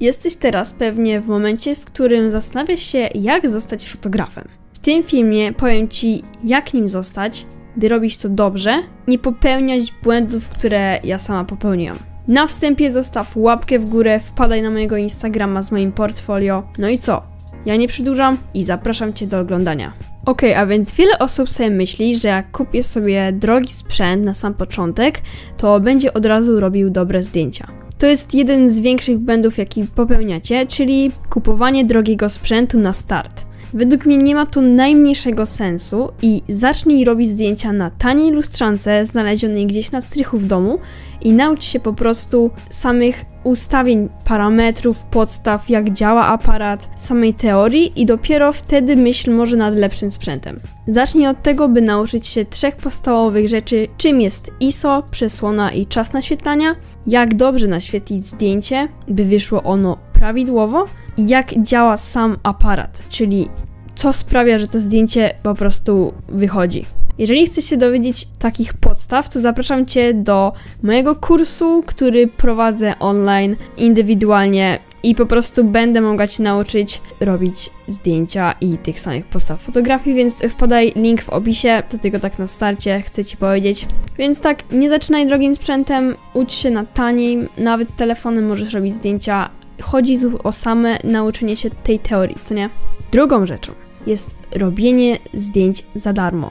Jesteś teraz pewnie w momencie, w którym zastanawiasz się, jak zostać fotografem. W tym filmie powiem Ci, jak nim zostać, by robić to dobrze, nie popełniać błędów, które ja sama popełniłam. Na wstępie zostaw łapkę w górę, wpadaj na mojego Instagrama z moim portfolio. No i co? Ja nie przedłużam i zapraszam Cię do oglądania. Okej, a więc wiele osób sobie myśli, że jak kupię sobie drogi sprzęt na sam początek, to będzie od razu robił dobre zdjęcia. To jest jeden z większych błędów, jaki popełniacie, czyli kupowanie drogiego sprzętu na start. Według mnie nie ma to najmniejszego sensu i zacznij robić zdjęcia na taniej lustrzance znalezionej gdzieś na strychu w domu i naucz się po prostu samych ustawień, parametrów, podstaw, jak działa aparat, samej teorii i dopiero wtedy myśl może nad lepszym sprzętem. Zacznij od tego, by nauczyć się trzech podstawowych rzeczy, czym jest ISO, przesłona i czas naświetlania, jak dobrze naświetlić zdjęcie, by wyszło ono prawidłowo i jak działa sam aparat, czyli co sprawia, że to zdjęcie po prostu wychodzi. Jeżeli chcesz się dowiedzieć takich podstaw, to zapraszam Cię do mojego kursu, który prowadzę online, indywidualnie i po prostu będę mogła Cię nauczyć robić zdjęcia i tych samych podstaw fotografii, więc wpadaj, link w opisie, do tego tak na starcie chcę Ci powiedzieć. Więc tak, nie zaczynaj drogim sprzętem, ucz się na taniej, nawet telefonem możesz robić zdjęcia. Chodzi tu o same nauczenie się tej teorii, co nie? Drugą rzeczą jest robienie zdjęć za darmo.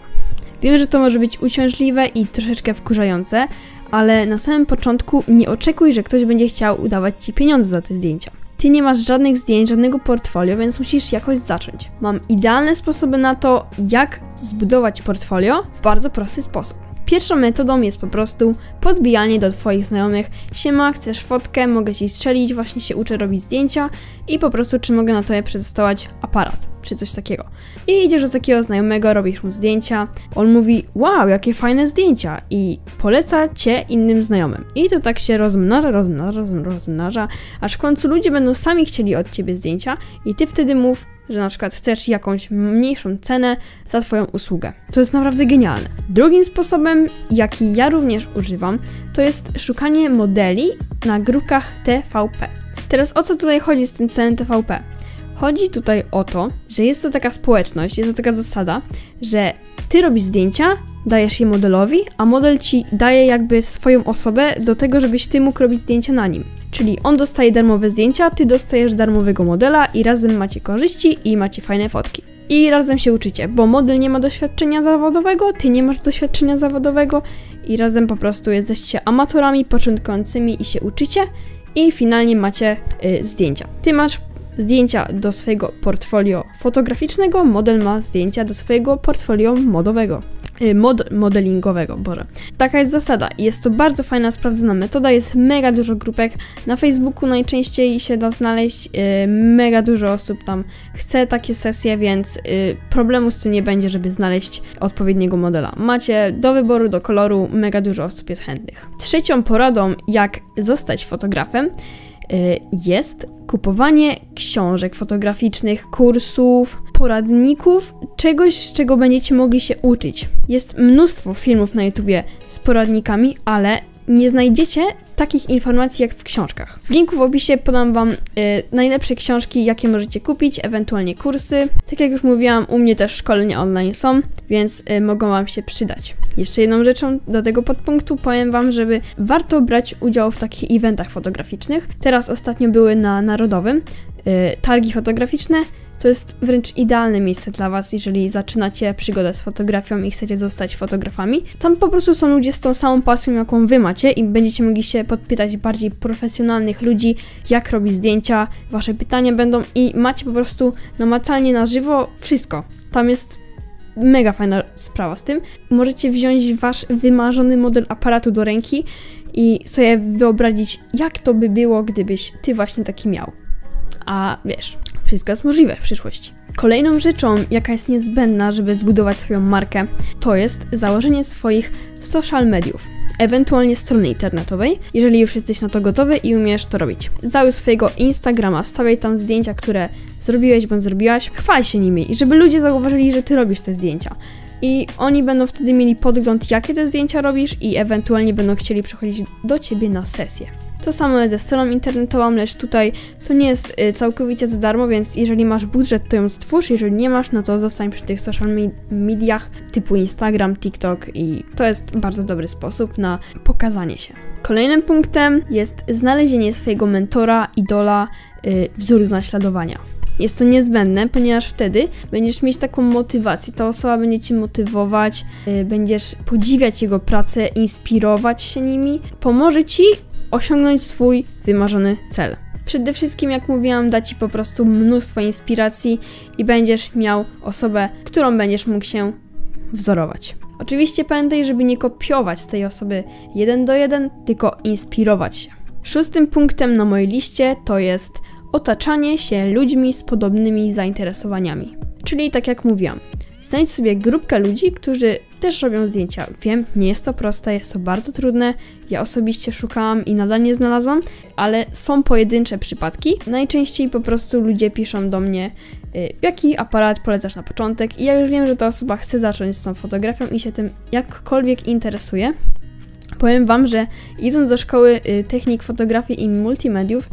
Wiem, że to może być uciążliwe i troszeczkę wkurzające, ale na samym początku nie oczekuj, że ktoś będzie chciał udawać Ci pieniądze za te zdjęcia. Ty nie masz żadnych zdjęć, żadnego portfolio, więc musisz jakoś zacząć. Mam idealne sposoby na to, jak zbudować portfolio w bardzo prosty sposób. Pierwszą metodą jest po prostu podbijanie do Twoich znajomych. Siema, chcesz fotkę? Mogę Ci strzelić, właśnie się uczę robić zdjęcia i po prostu czy mogę na Tobie przetestować aparat, czy coś takiego. I idziesz do takiego znajomego, robisz mu zdjęcia, on mówi, wow, jakie fajne zdjęcia i poleca Cię innym znajomym. I to tak się rozmnaża, aż w końcu ludzie będą sami chcieli od Ciebie zdjęcia i Ty wtedy mów, że na przykład chcesz jakąś mniejszą cenę za Twoją usługę. To jest naprawdę genialne. Drugim sposobem, jaki ja również używam, to jest szukanie modeli na grupkach TVP. Teraz o co tutaj chodzi z tym cenem TVP? Chodzi tutaj o to, że jest to taka społeczność, jest to taka zasada, że Ty robisz zdjęcia, dajesz je modelowi, a model Ci daje jakby swoją osobę do tego, żebyś Ty mógł robić zdjęcia na nim. Czyli on dostaje darmowe zdjęcia, Ty dostajesz darmowego modela i razem macie korzyści i macie fajne fotki. I razem się uczycie, bo model nie ma doświadczenia zawodowego, Ty nie masz doświadczenia zawodowego i razem po prostu jesteście amatorami, początkującymi i się uczycie i finalnie macie zdjęcia. Ty masz zdjęcia do swojego portfolio fotograficznego, model ma zdjęcia do swojego portfolio modowego. Modelingowego, Boże. Taka jest zasada. Jest to bardzo fajna, sprawdzona metoda. Jest mega dużo grupek. Na Facebooku najczęściej się da znaleźć. Mega dużo osób tam chce takie sesje, więc problemu z tym nie będzie, żeby znaleźć odpowiedniego modela. Macie do wyboru, do koloru. Mega dużo osób jest chętnych. Trzecią poradą, jak zostać fotografem, jest kupowanie książek fotograficznych, kursów, poradników, czegoś, z czego będziecie mogli się uczyć. Jest mnóstwo filmów na YouTubie z poradnikami, ale nie znajdziecie takich informacji jak w książkach. W linku w opisie podam Wam najlepsze książki, jakie możecie kupić, ewentualnie kursy. Tak jak już mówiłam, u mnie też szkolenia online są, więc mogą Wam się przydać. Jeszcze jedną rzeczą do tego podpunktu powiem Wam, żeby warto brać udział w takich eventach fotograficznych. Teraz ostatnio były na Narodowym targi fotograficzne. To jest wręcz idealne miejsce dla Was, jeżeli zaczynacie przygodę z fotografią i chcecie zostać fotografami. Tam po prostu są ludzie z tą samą pasją, jaką Wy macie i będziecie mogli się podpytać bardziej profesjonalnych ludzi, jak robić zdjęcia, Wasze pytania będą i macie po prostu namacalnie na żywo wszystko. Tam jest mega fajna sprawa z tym. Możecie wziąć Wasz wymarzony model aparatu do ręki i sobie wyobrazić, jak to by było, gdybyś Ty właśnie taki miał. A wiesz, wszystko jest możliwe w przyszłości. Kolejną rzeczą, jaka jest niezbędna, żeby zbudować swoją markę, to jest założenie swoich social mediów, ewentualnie strony internetowej, jeżeli już jesteś na to gotowy i umiesz to robić. Załóż swojego Instagrama, wstawiaj tam zdjęcia, które zrobiłeś bądź zrobiłaś, chwal się nimi i żeby ludzie zauważyli, że Ty robisz te zdjęcia. i oni będą wtedy mieli podgląd, jakie te zdjęcia robisz i ewentualnie będą chcieli przychodzić do Ciebie na sesję. To samo jest ze stroną internetową, lecz tutaj to nie jest całkowicie za darmo, więc jeżeli masz budżet, to ją stwórz, jeżeli nie masz, no to zostań przy tych social mediach typu Instagram, TikTok i to jest bardzo dobry sposób na pokazanie się. Kolejnym punktem jest znalezienie swojego mentora, idola, wzoru naśladowania. Jest to niezbędne, ponieważ wtedy będziesz mieć taką motywację, ta osoba będzie Cię motywować, będziesz podziwiać jego pracę, inspirować się nimi, pomoże Ci osiągnąć swój wymarzony cel. Przede wszystkim, jak mówiłam, da Ci po prostu mnóstwo inspiracji i będziesz miał osobę, którą będziesz mógł się wzorować. Oczywiście pamiętaj, żeby nie kopiować tej osoby 1:1, tylko inspirować się. 6. punktem na mojej liście to jest otaczanie się ludźmi z podobnymi zainteresowaniami. Czyli tak jak mówiłam, znajdź sobie grupkę ludzi, którzy też robią zdjęcia. Wiem, nie jest to proste, jest to bardzo trudne. Ja osobiście szukałam i nadal nie znalazłam, ale są pojedyncze przypadki. Najczęściej po prostu ludzie piszą do mnie, jaki aparat polecasz na początek i ja już wiem, że ta osoba chce zacząć z tą fotografią i się tym jakkolwiek interesuje. Powiem Wam, że idąc do szkoły technik fotografii i multimediów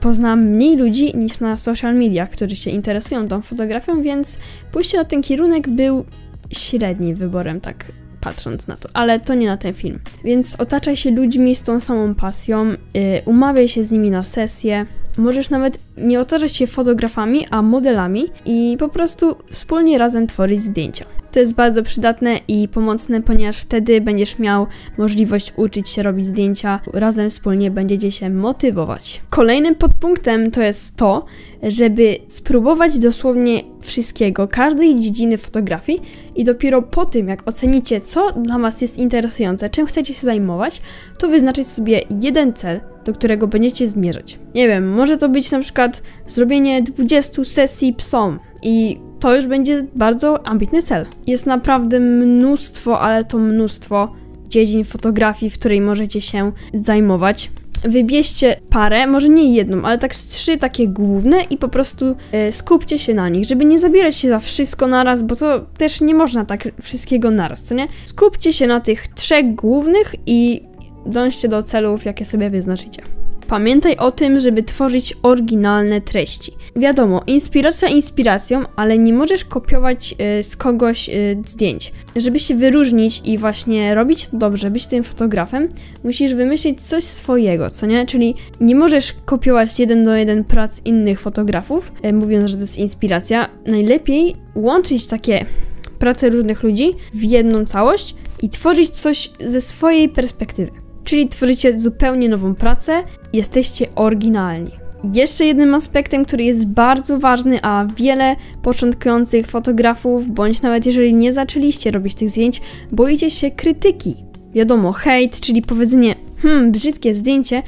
poznałam mniej ludzi niż na social mediach, którzy się interesują tą fotografią, więc pójście na ten kierunek był średnim wyborem, tak patrząc na to, ale to nie na ten film. Więc otaczaj się ludźmi z tą samą pasją, umawiaj się z nimi na sesję, możesz nawet nie otaczać się fotografami, a modelami i po prostu wspólnie razem tworzyć zdjęcia. To jest bardzo przydatne i pomocne, ponieważ wtedy będziesz miał możliwość uczyć się robić zdjęcia, razem wspólnie będziecie się motywować. Kolejnym podpunktem to jest to, żeby spróbować dosłownie wszystkiego, każdej dziedziny fotografii i dopiero po tym, jak ocenicie, co dla Was jest interesujące, czym chcecie się zajmować, to wyznaczyć sobie jeden cel, do którego będziecie zmierzać. Nie wiem, może to być na przykład zrobienie 20 sesji psom i to już będzie bardzo ambitny cel. Jest naprawdę mnóstwo, ale to mnóstwo dziedzin fotografii, w której możecie się zajmować. Wybierzcie parę, może nie jedną, ale tak z 3 takie główne i po prostu skupcie się na nich, żeby nie zabierać się za wszystko naraz, bo to też nie można tak wszystkiego naraz, co nie? Skupcie się na tych 3 głównych i dążcie do celów, jakie sobie wyznaczycie. Pamiętaj o tym, żeby tworzyć oryginalne treści. Wiadomo, inspiracja inspiracją, ale nie możesz kopiować z kogoś zdjęć. Żeby się wyróżnić i właśnie robić to dobrze, być tym fotografem, musisz wymyślić coś swojego, co nie? Czyli nie możesz kopiować 1:1 prac innych fotografów, mówiąc, że to jest inspiracja. Najlepiej łączyć takie prace różnych ludzi w jedną całość i tworzyć coś ze swojej perspektywy. Czyli tworzycie zupełnie nową pracę, jesteście oryginalni. Jeszcze jednym aspektem, który jest bardzo ważny, a wiele początkujących fotografów, bądź nawet jeżeli nie zaczęliście robić tych zdjęć, boicie się krytyki. Wiadomo, hejt, czyli powiedzenie, brzydkie zdjęcie,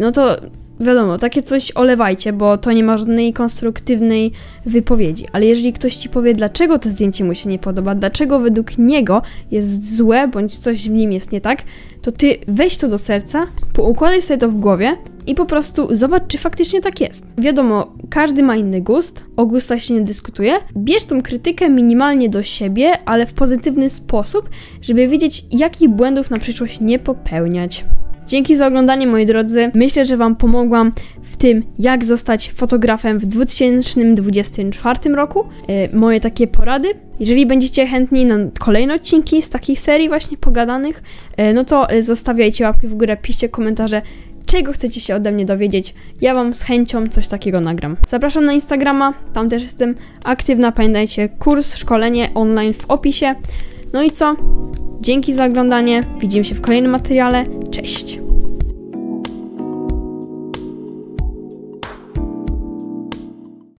no to wiadomo, takie coś olewajcie, bo to nie ma żadnej konstruktywnej wypowiedzi. Ale jeżeli ktoś Ci powie, dlaczego to zdjęcie mu się nie podoba, dlaczego według niego jest złe, bądź coś w nim jest nie tak, to Ty weź to do serca, poukładaj sobie to w głowie i po prostu zobacz, czy faktycznie tak jest. Wiadomo, każdy ma inny gust, o gustach się nie dyskutuje. Bierz tą krytykę minimalnie do siebie, ale w pozytywny sposób, żeby wiedzieć, jakich błędów na przyszłość nie popełniać. Dzięki za oglądanie, moi drodzy. Myślę, że Wam pomogłam w tym, jak zostać fotografem w 2024 roku. Moje takie porady. Jeżeli będziecie chętni na kolejne odcinki z takich serii właśnie pogadanych, no to zostawiajcie łapki w górę, piszcie komentarze, czego chcecie się ode mnie dowiedzieć. Ja Wam z chęcią coś takiego nagram. Zapraszam na Instagrama, tam też jestem aktywna. Pamiętajcie, kurs, szkolenie online w opisie. No i co? Dzięki za oglądanie, widzimy się w kolejnym materiale, cześć!